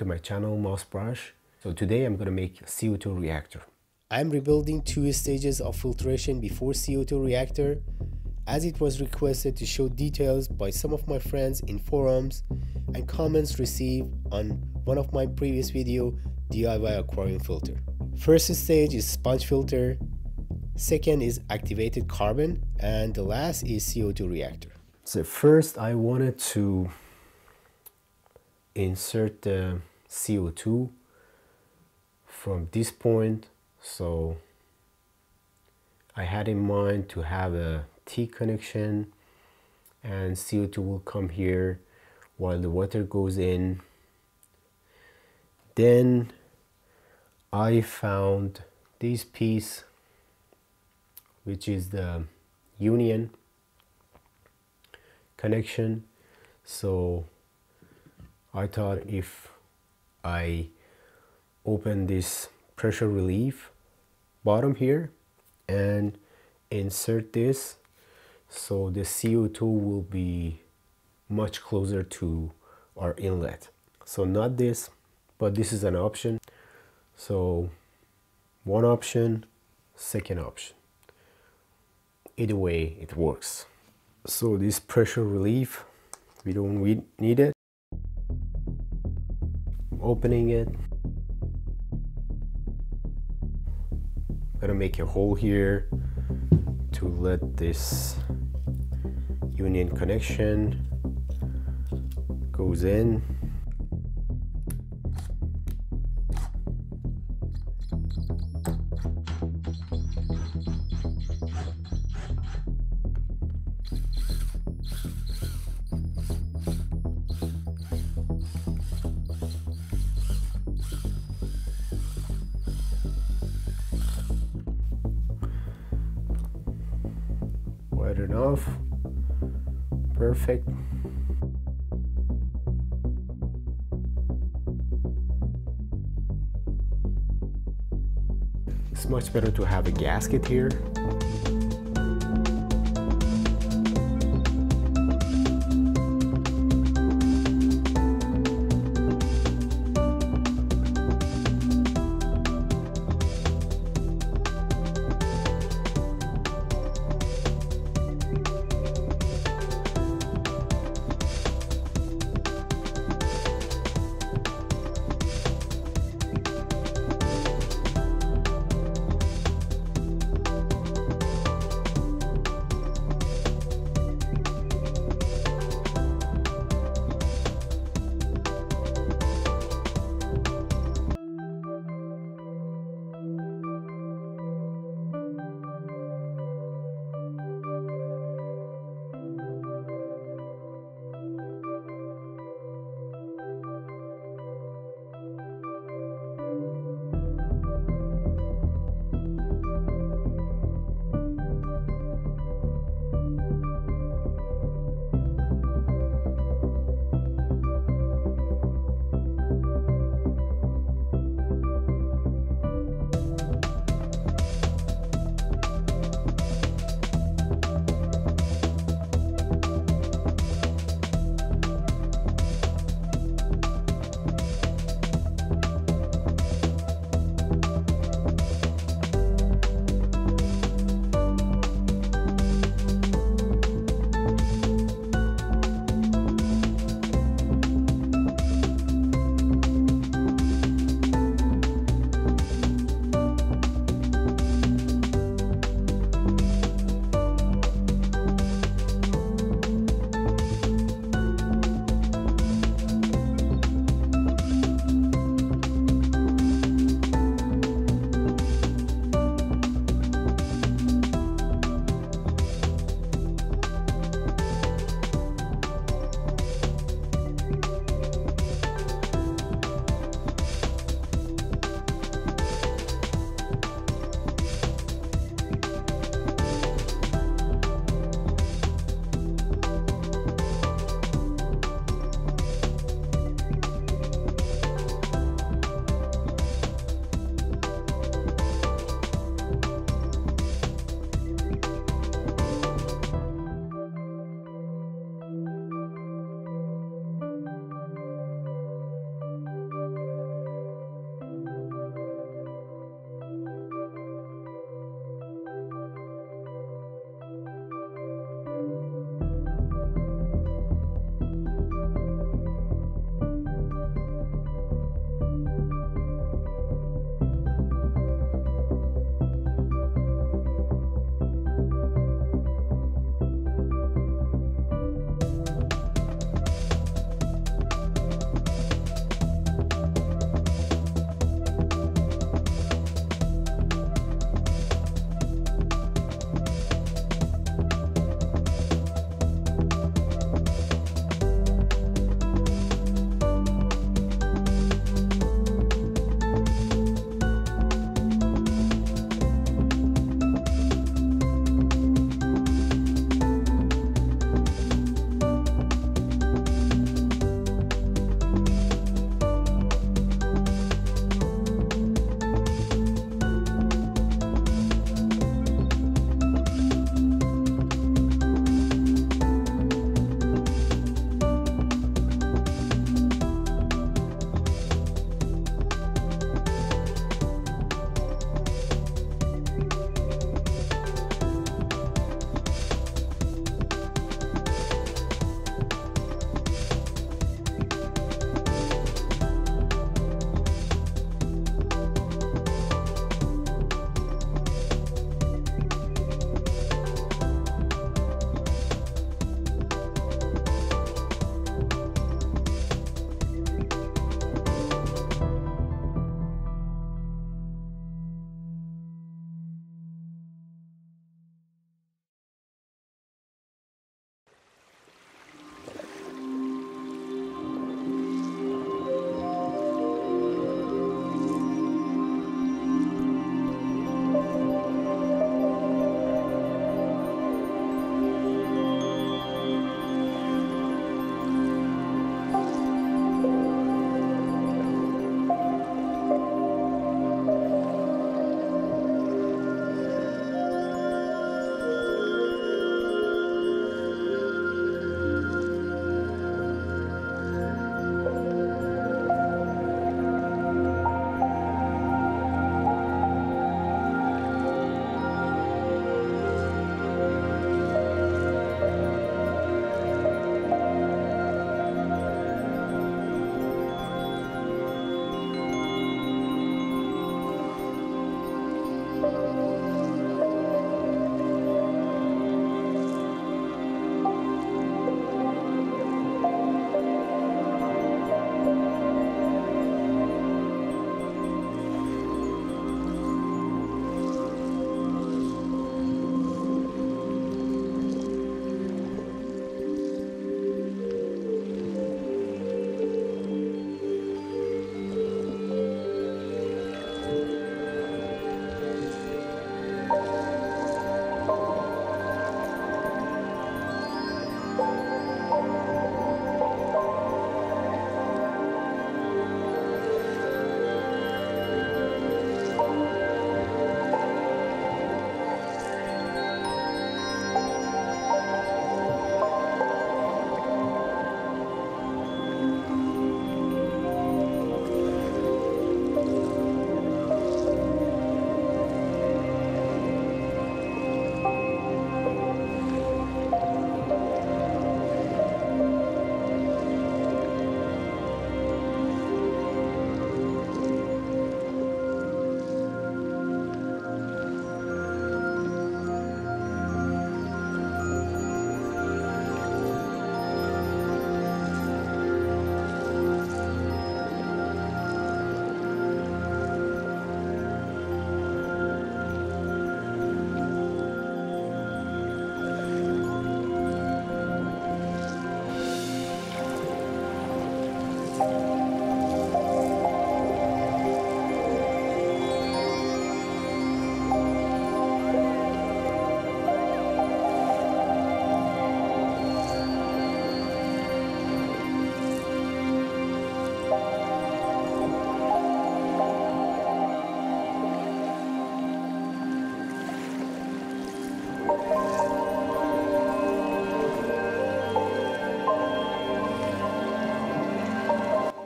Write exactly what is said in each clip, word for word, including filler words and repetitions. to my channel Mossbrush. So today I'm going to make a C O two reactor. I'm rebuilding two stages of filtration before C O two reactor, as it was requested to show details by some of my friends in forums and comments received on one of my previous video, D I Y aquarium filter. First stage is sponge filter, second is activated carbon, and the last is C O two reactor. So first I wanted to insert the C O two from this point, so I had in mind to have a T connection and C O two will come here while the water goes in. Then I found this piece, which is the union connection, so I thought if I open this pressure relief bottom here and insert this, so the C O two will be much closer to our inlet. So not this, but this is an option. So one option, second option, either way it works. So this pressure relief, we don't need it. Opening it, I'm gonna make a hole here to let this union connection goes in. Enough, perfect. It's much better to have a gasket here.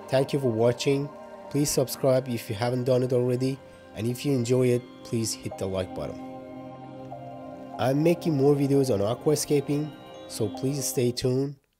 Thank you for watching. Please subscribe if you haven't done it already, and if you enjoy it, please hit the like button. I'm making more videos on aquascaping, so please stay tuned.